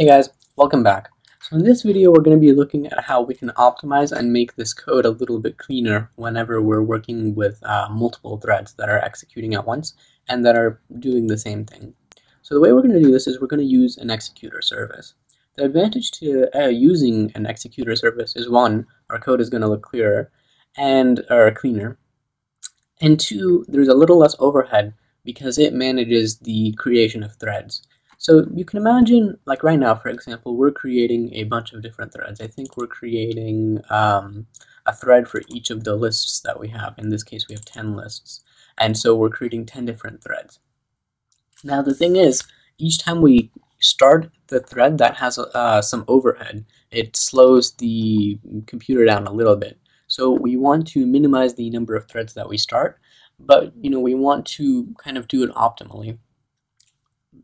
Hey guys, welcome back. So in this video we're going to be looking at how we can optimize and make this code a little bit cleaner whenever we're working with multiple threads that are executing at once and that are doing the same thing. So the way we're going to do this is we're going to use an executor service. The advantage to using an executor service is one, our code is going to look cleaner, and two, there's a little less overhead because it manages the creation of threads. So you can imagine, like right now, for example, we're creating a bunch of different threads. I think we're creating a thread for each of the lists that we have. In this case, we have 10 lists. And so we're creating 10 different threads. Now, the thing is, each time we start the thread, that has some overhead. It slows the computer down a little bit. So we want to minimize the number of threads that we start, but we want to kind of do it optimally.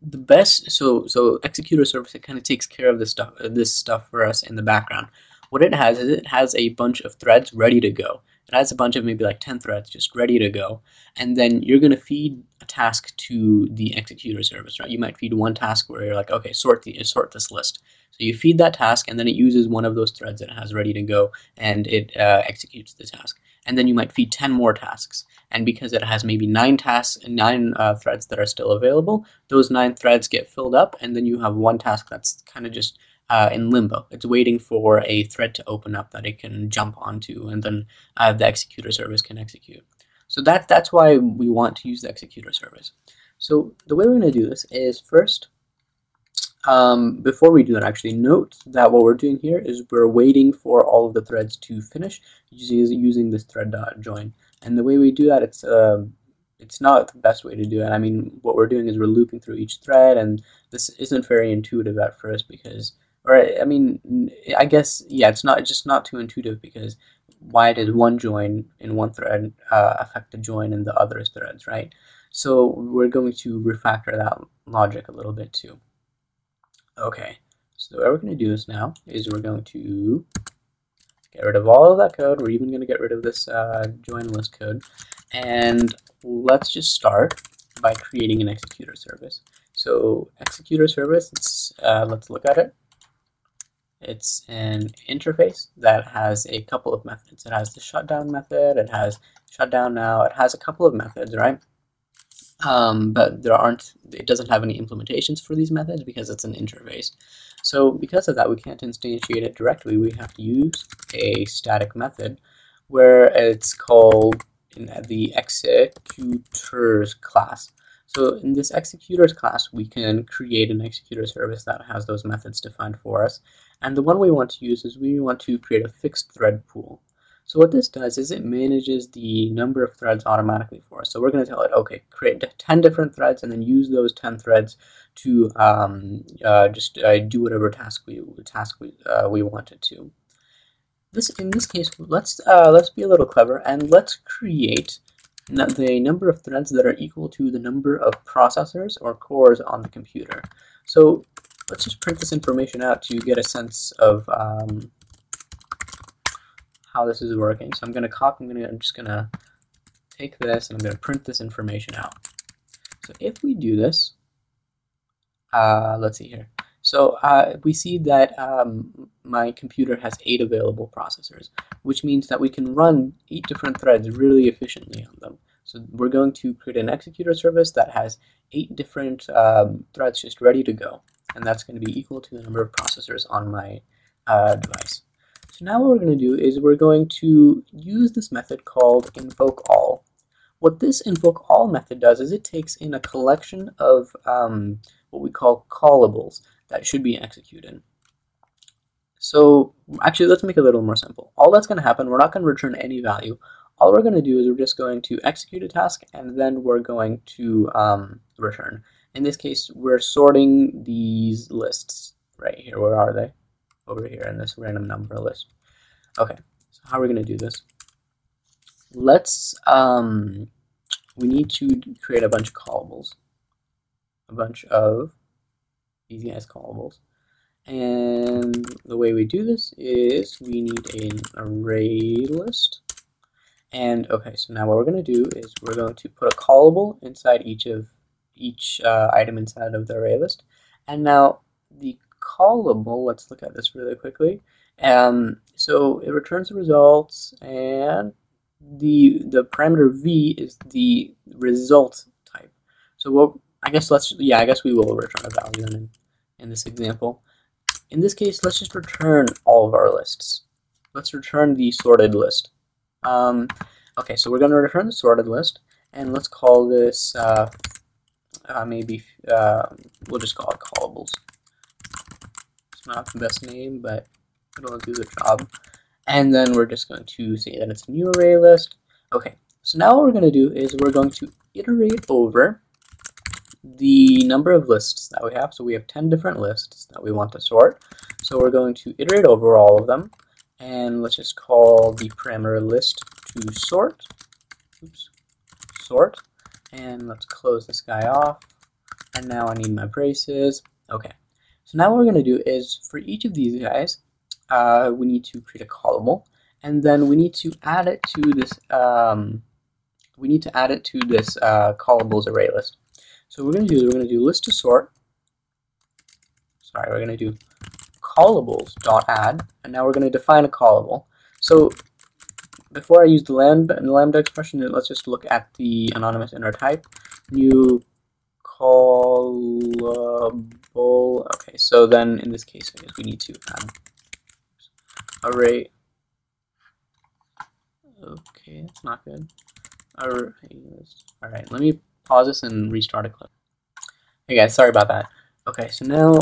The best, so executor service, it kind of takes care of this stuff for us in the background. What it has is it has a bunch of threads ready to go. It has a bunch of maybe like 10 threads just ready to go, and then you're going to feed a task to the executor service, right? You might feed one task where you're like, okay, sort this list. So you feed that task, and then it uses one of those threads that it has ready to go, and it executes the task. And then you might feed 10 more tasks. And because it has maybe 9 tasks and 9 threads that are still available, those 9 threads get filled up, and then you have one task that's kind of just in limbo. It's waiting for a thread to open up that it can jump onto, and then the executor service can execute. So that's why we want to use the executor service. So the way we're going to do this is first, before we do that, actually note that what we're doing here is we're waiting for all of the threads to finish using this thread.join. And the way we do that, it's not the best way to do it. I mean, what we're doing is we're looping through each thread, and this isn't very intuitive at first because, or I mean, I guess, yeah, it's just not too intuitive because why does one join in one thread affect the join in the other threads, right? So we're going to refactor that logic a little bit too. Okay, so the way we're going to do this now is we're going to get rid of all of that code. We're even going to get rid of this join list code. And let's just start by creating an executor service. So executor service, let's look at it. It's an interface that has a couple of methods. It has the shutdown method. It has shutdown now. It has a couple of methods, right? But it doesn't have any implementations for these methods because it's an interface. So because of that, we can't instantiate it directly. We have to use a static method where it's called in the executors class. So in this executors class, we can create an executor service that has those methods defined for us. And the one we want to use is we want to create a fixed thread pool. So what this does is it manages the number of threads automatically for us. So we're going to tell it, okay, create 10 different threads and then use those 10 threads to do whatever task we wanted to. In this case, let's be a little clever and let's create the number of threads that are equal to the number of processors or cores on the computer. So let's just print this information out to get a sense of how this is working. So I'm just gonna take this and I'm gonna print this information out. So if we do this, let's see here. So we see that my computer has 8 available processors, which means that we can run 8 different threads really efficiently on them. So we're going to create an executor service that has 8 different threads just ready to go, and that's going to be equal to the number of processors on my device. So now what we're going to do is we're going to use this method called invokeAll. What this invokeAll method does is it takes in a collection of what we call callables that should be executed. So actually, let's make it a little more simple. All that's going to happen, we're not going to return any value. All we're going to do is we're just going to execute a task, and then we're going to return. In this case, we're sorting these lists right here. Where are they? Over here in this random number list. Okay, so how are we going to do this? Let's, we need to create a bunch of callables. A bunch of these guys callables. And the way we do this is we need an array list. And okay, so now what we're going to do is we're going to put a callable inside each item inside of the array list. And now the callable. Let's look at this really quickly. So it returns the results, and the parameter v is the result type. So we'll, I guess we will return a value in this example. In this case, let's just return all of our lists. Let's return the sorted list. Okay, so we're going to return the sorted list, and let's call this we'll just call it callables. It's not the best name, but it'll do the job. And then we're just going to say that it's a new array list. Okay, so now what we're going to do is we're going to iterate over the number of lists that we have. So we have 10 different lists that we want to sort. So we're going to iterate over all of them, and let's just call the parameter list to sort. Oops, sort. And let's close this guy off. And now I need my braces. Okay, so now what we're going to do is for each of these guys, we need to create a callable, and then we need to add it to this. We need to add it to this callables array list. So what we're going to do is we're going to do list to sort. Sorry, we're going to do callables.add, and now we're going to define a callable. So before I use the lambda expression, let's just look at the anonymous inner type. New callable. Okay, so then in this case, I guess we need to add array. Okay, that's not good. Array list. All right, let me pause this and restart a clip. Hey guys, sorry about that. Okay, so now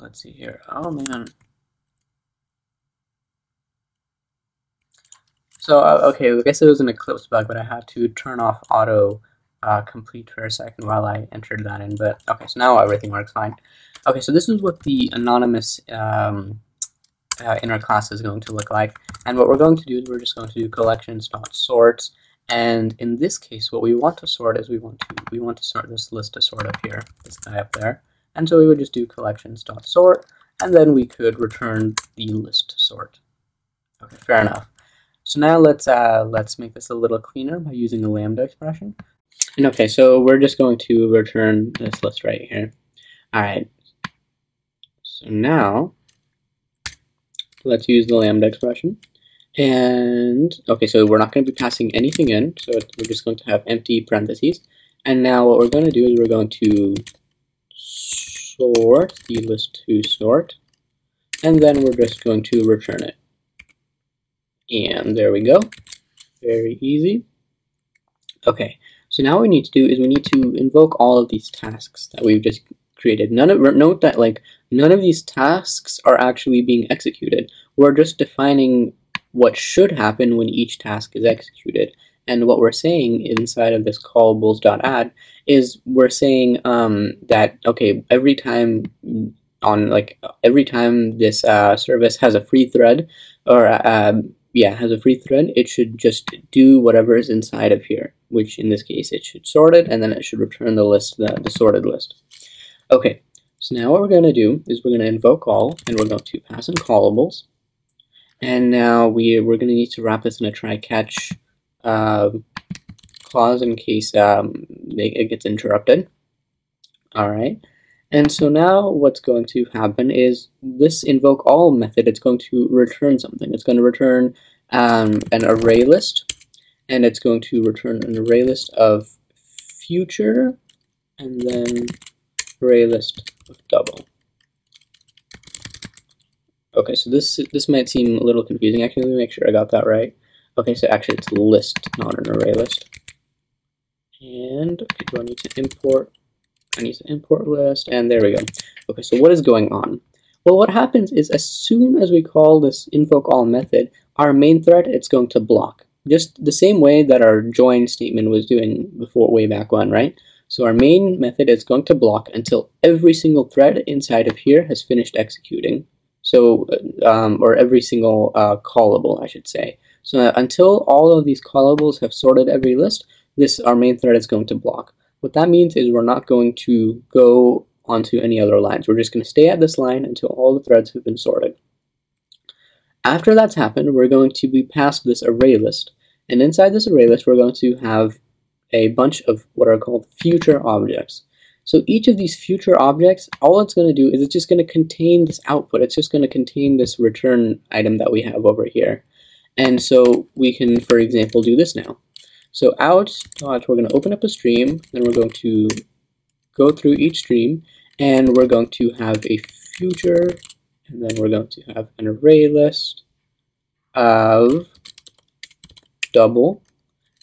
let's see here. Oh man. So okay, I guess it was an Eclipse bug, but I had to turn off auto complete for a second while I entered that in. But okay, so now everything works fine. Okay, so this is what the anonymous inner class is going to look like, and what we're going to do is we're just going to do collections.sorts, and in this case what we want to sort is we want to sort this list to sort up here, this guy up there, and so we would just do collections.sort, and then we could return the list sort. Okay, fair enough. So now let's make this a little cleaner by using a lambda expression. And okay, so we're just going to return this list right here. All right, so now let's use the lambda expression, and okay, so we're not going to be passing anything in, so we're just going to have empty parentheses. And now what we're going to do is we're going to sort the list to sort, and then we're just going to return it. And there we go, very easy. Okay, so now what we need to do is we need to invoke all of these tasks that we've just created. Note that like none of these tasks are actually being executed. We're just defining what should happen when each task is executed. And what we're saying inside of this callables.add is we're saying that okay, every time this service has a free thread, or it should just do whatever is inside of here, which in this case it should sort it, and then it should return the list, the sorted list. Okay, so now what we're going to do is we're going to invoke all, and we're going to pass in callables. And now we're going to need to wrap this in a try-catch clause in case it gets interrupted. All right, and so now what's going to happen is this invoke all method, it's going to return something. It's going to return an array list, and it's going to return an array list of future, and then array list of double. Okay, so this might seem a little confusing. Actually, let me make sure I got that right. Okay, so actually it's list, not an array list. And okay, do I need to import? I need to import list, and there we go. Okay, so what is going on? Well, what happens is as soon as we call this invoke all method, our main thread, it's going to block. Just the same way that our join statement was doing before, way back when, right? So our main method is going to block until every single thread inside of here has finished executing. So, or every single callable, I should say. So until all of these callables have sorted every list, our main thread is going to block. What that means is we're not going to go onto any other lines. We're just going to stay at this line until all the threads have been sorted. After that's happened, we're going to be passed this array list. And inside this array list, we're going to have a bunch of what are called future objects. So each of these future objects, all it's going to do is it's just going to contain this output. It's just going to contain this return item that we have over here. And so we can, for example, do this now. So out dot, we're going to open up a stream, then we're going to go through each stream, and we're going to have a future, and then we're going to have an array list of double.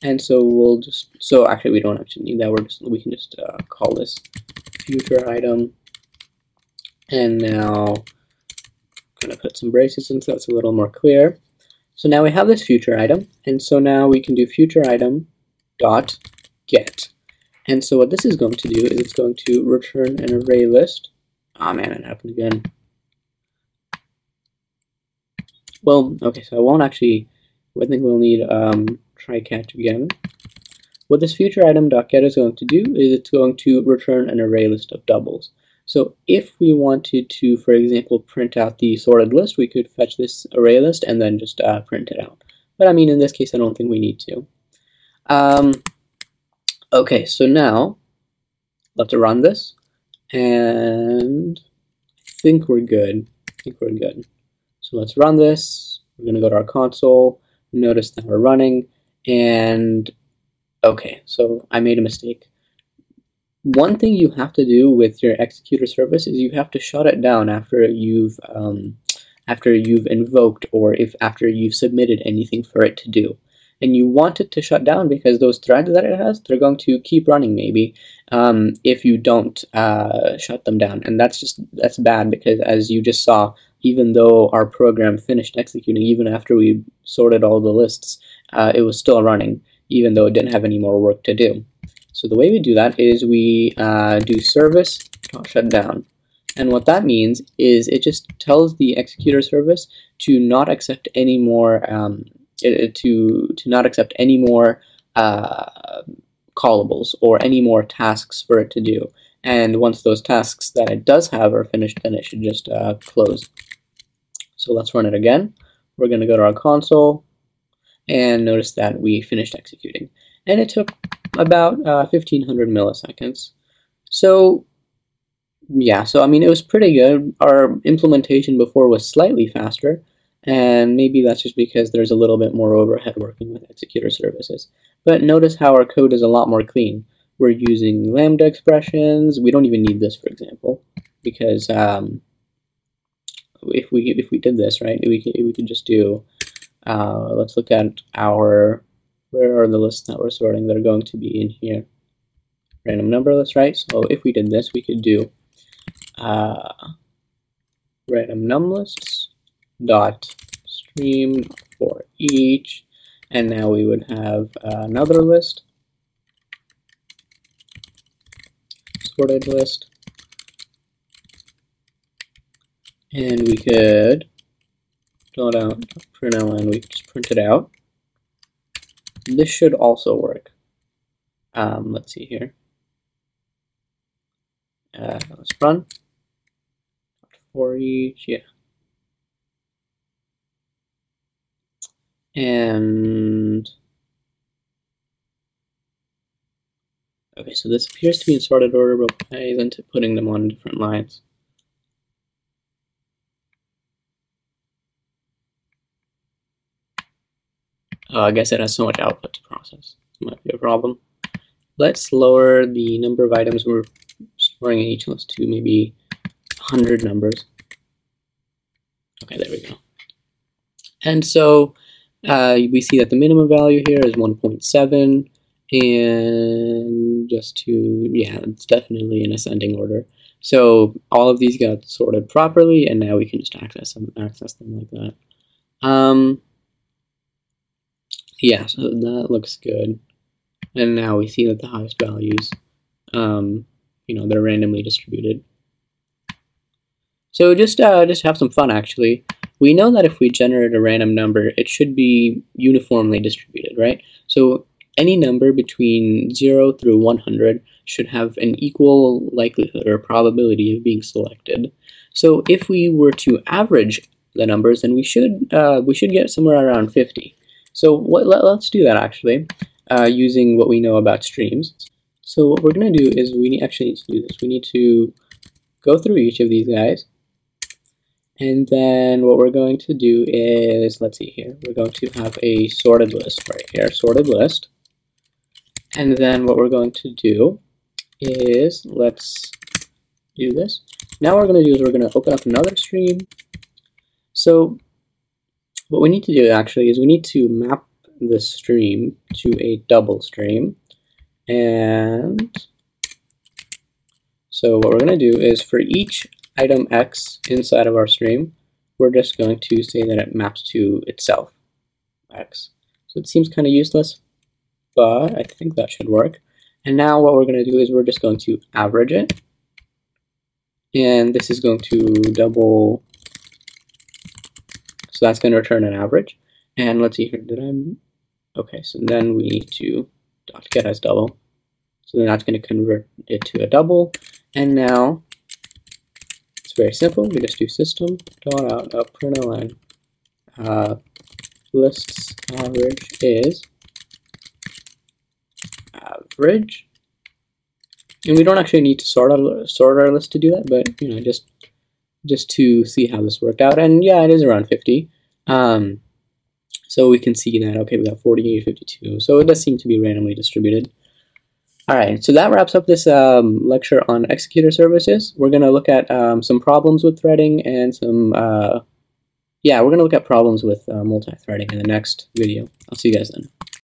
And so we'll just, so actually we don't actually need that, we can just call this future item. And now I'm going to put some braces in so it's a little more clear. So now we have this future item, and so now we can do future item dot get. And so what this is going to do is it's going to return an array list. Ah, man, it happened again. Well, okay, so I won't actually, I think we'll need try catch again. What this future item dot get is going to do is it's going to return an array list of doubles. So if we wanted to, for example, print out the sorted list, we could fetch this array list and then just print it out. But I mean, in this case, I don't think we need to. Okay, so now let's run this, and I think we're good. So let's run this. We're going to go to our console. Notice that we're running, and okay, so I made a mistake. One thing you have to do with your executor service is you have to shut it down after you've invoked, or if after you've submitted anything for it to do. And you want it to shut down because those threads that it has, they're going to keep running maybe if you don't shut them down. And that's bad, because as you just saw, even though our program finished executing, even after we sorted all the lists, it was still running, even though it didn't have any more work to do. So the way we do that is we do service.shutdown. And what that means is it just tells the executor service to not accept any more callables or any more tasks for it to do. And once those tasks that it does have are finished, then it should just close. So let's run it again. We're going to go to our console, and notice that we finished executing. And it took about 1,500 milliseconds. So yeah, so I mean, it was pretty good. Our implementation before was slightly faster, and maybe that's just because there's a little bit more overhead working with executor services. But notice how our code is a lot more clean. We're using lambda expressions. We don't even need this, for example, because if we did this, right, we could just do. Let's look at our, where are the lists that we're sorting that are going to be in here? Random number list, right? So if we did this, we could do random num lists dot stream for each, and now we would have another list, sorted list, and we could print out, and we just print it out. This should also work. Let's see here. Let's run for each, yeah. And okay, so this appears to be in sorted order, but I isn't putting them on different lines. I guess it has so much output to process. It might be a problem. Let's lower the number of items we're storing in each list to maybe 100 numbers. Okay, there we go. And so we see that the minimum value here is 1.7, and just to, yeah, it's definitely in ascending order. So all of these got sorted properly, and now we can just access them like that. Yeah, so that looks good. And now we see that the highest values, you know, they're randomly distributed. So just have some fun, actually. We know that if we generate a random number, it should be uniformly distributed, right? So any number between 0 through 100 should have an equal likelihood or probability of being selected. So if we were to average the numbers, then we should get somewhere around 50. So let's do that, actually, using what we know about streams. So what we're going to do is we actually need to do this. We need to go through each of these guys. And then what we're going to do is, let's see here, we're going to have a sorted list right here, sorted list. And then what we're going to do is, let's do this. Now what we're going to do is we're going to open up another stream. So what we need to do actually is we need to map the stream to a double stream. And so what we're going to do is for each item X inside of our stream, we're just going to say that it maps to itself, X. So it seems kind of useless, but I think that should work. And now what we're going to do is we're just going to average it. And this is going to double, so that's going to return an average. And let's see here, okay, so then we need to .get as double. So then that's going to convert it to a double. And now, very simple, we just do system dot out of println lists average is average, and we don't actually need to sort our list to do that, but you know, just to see how this worked out. And yeah, it is around 50, so we can see that okay, we got 40, 52, so it does seem to be randomly distributed. All right, so that wraps up this lecture on Executor Services. We're going to look at some problems with threading and some, yeah, we're going to look at problems with multi-threading in the next video. I'll see you guys then.